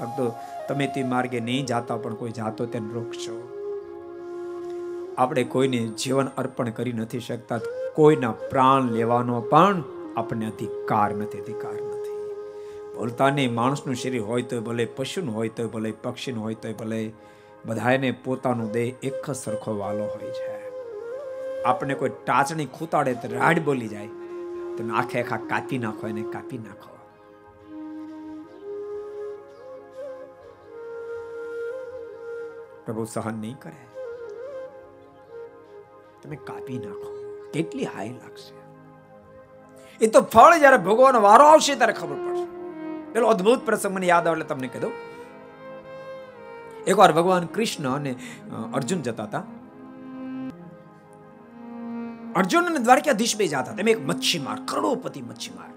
भक्तो तमे ते मार्गे नहीं जाता पण कोई जातो तेने रोकशो। आपणे कोईने जीवन अर्पण करी नथी शकता, कोईना प्राण लेवानो पण आपने अधिकार नथी, अधिकार नथी। बोलताने माणसनुं शरीर होय तो भले, पशुनुं होय तो भले, पक्षीनुं होय तो भले, बधाने पोतानो देह एक सरखो वालो होय छे। आपने कोई टाचणी खूताड़े तो राड बोली जाए तो नाखे खा कापी नाखो, एने कापी नाखो। प्रभु सहन नहीं करे, तमे कापी नाखो, केटली हाय लागशे। ए तो फल ज्यारे भोगवानो वारो आवशे त्यारे खबर पड़शे। पेलो अद्भुत प्रसंग मने याद आवे, तमने कही दो। एक बार भगवान कृष्ण अने अर्जुन जता था। अर्जुन ने द्वारकाधीश पे जाता था, एक मच्छीमार, करोड़पति मच्छीमार,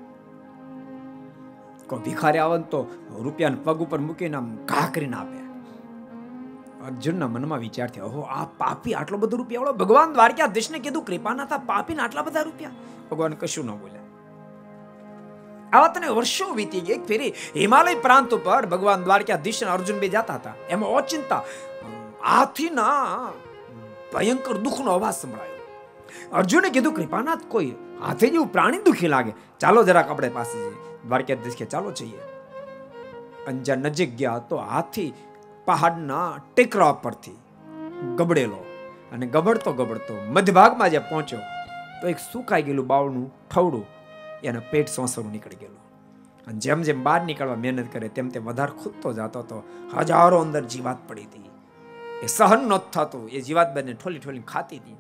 कोई भिखारी आवे तो रुपया पग पर मूकीने घा करीने आपे। अर्जुन ना मन में विचार थयो, ओहो आ पापी आटलो बधो रुपया वाळो। भगवान द्वारकाधीश ने कीधुं कृपाना था पापी ने आटला बधा रुपया। भगवान कशुं न बोल्या। आ वातने वर्षो वीती गई। एक फेरी हिमालय प्रांत पर भगवान द्वारकाधीश ने अर्जुन बे जाता था। एम अचिंता हाथीना भयंकर दुखनो अवाज संभळायो। अर्जुने कीधुं कृपानाथ कोई हाथी जेवुं प्राणी दुखी लागे, चालो जरा आपणे पासे जईए। द्वारकाधीश के चालो जईए। अंजा नजीक गया तो हाथी पहाड़ना टेकरा पर थी गबड़ेलो, अने गबड़तो गबड़तो मध्यभाग में ज्यां पहुंचो तो एक सुकाई गेलू बावळनू ठवडू एना पेट सोंसरू निकळी गेलू। अने जेम जेम बहार निकळवा मेहनत करे तेम तेम वधारे खूदतो जातो तो हजारों अंदर जीवात पड़ी थी। ए सहन नहोत थतो, ए जीवात बने ठोली ठोली खाती थी,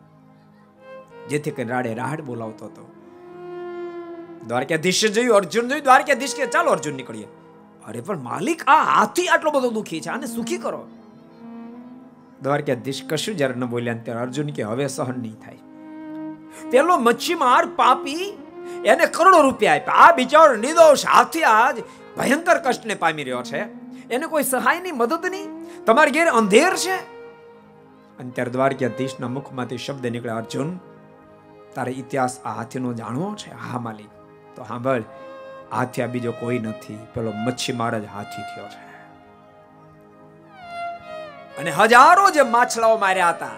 जेथी करीने राडे राहड बोलावतो तो। द्वारकाधीश जोयुं, अर्जुन जोयुं, द्वारकाधीश के चालो अर्जुन निकळीए। अरे पर मालिक आ हाथी आटलो बधो दुखी छे, आने सुखी करो। द्वारकाधीश कशुं जरा न बोल्या। त्यारे अर्जुन के हवे सहन नहीं थाय। पेलो मच्छीमार पापी एने करोड़ो रूपिया आप्या, आ बिचारो निर्दोष हाथी आज भयंकर कष्ट ने पामी रह्यो छे, एने कोई सहाय नहीं, मदद नहीं, तमारे घेर अंधेर छे। अने त्यारे द्वारकाधीश ना मुख मांथी शब्द निकळ्या, अर्जुन तारे इतिहास आ हाथी नो जाणवो छे? हा मालिक। तो सांभळ, हाथी आ बीजो कोई नथी, पेलो मच्छीमार ज हाथी थयो छे। अने हजारों जे माछलाओ मार्या हता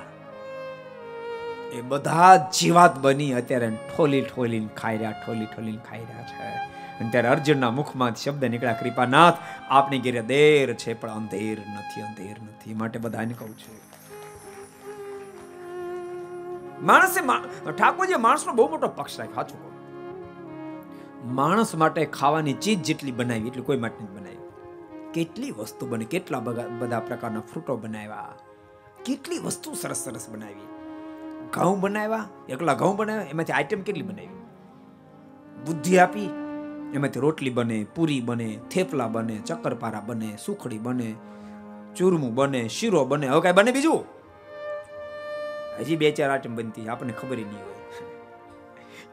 ए बधा जीवात बनी अत्यारे ठोली ठोली खाई रह्या, ठोली ठोली खाई रह्या छे। अने त्यारे अर्जुनना मुखमांथी शब्द निकळ्या, कृपानाथ आपनी घरे देर छे पण अंधेर नथी, अंधेर नथी। माटे बधाने कहूं छुं, माणसे ठाकुरजीए माणसनो बहु मोटो पक्ष राख्यो। हाचुं कहूं, मानस माटे खावानी चीज जेटली बनावी एटली कोई माटे नहीं बनावी। केटली वस्तु बने, केटला बधा प्रकारना फ्रूटो बनाव्या, केटली वस्तु सरस सरस बनावी। घऊं बनाव्या, एकला घऊं बनाव्या, एमांथी आइटम केटली बनावी। बुद्धि आपी, एमांथी रोटली बने, पूरी बने, थेपला बने, चक्करपारा बने, सुखड़ी बने, चूरमू बने, शीरो बने। हवे काई बने बीजुं? हजी बे चार आइटम बनती आपने खबर ही नहीं होय।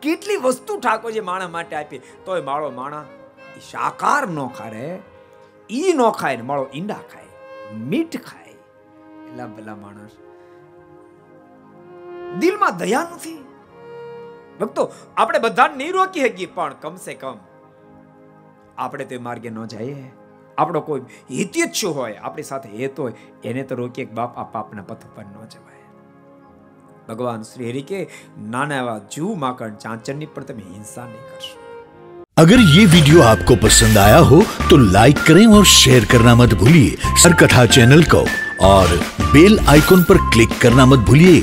केटली वस्तु ठाकुरजी माणा माटे आपी, तोय माळो माणा शाकार नो खाए, ई नो खाए, माळो ईंडा खाए, मीठ खाए। एला भला माणस, दिलमां दया नथी। भक्तो, आपणे बधाने नहीं रोकी हकीए पण कम से कम आपणे ते मार्गे न जाईए। आपणो कोई हितेच्छु होय, आपणी साथे हित होय, एने तो रोकीए के बाप आ पापना पथ पर न जवाय। भगवान श्री हरि के नाना एवा जीव माकड़ चांचलनी पर तमे हिंसा नहीं कर सको। अगर ये वीडियो आपको पसंद आया हो तो लाइक करें और शेयर करना मत भूलिए। सर कथा चैनल को और बेल आइकॉन पर क्लिक करना मत भूलिए,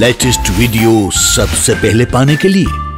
लेटेस्ट वीडियो सबसे पहले पाने के लिए।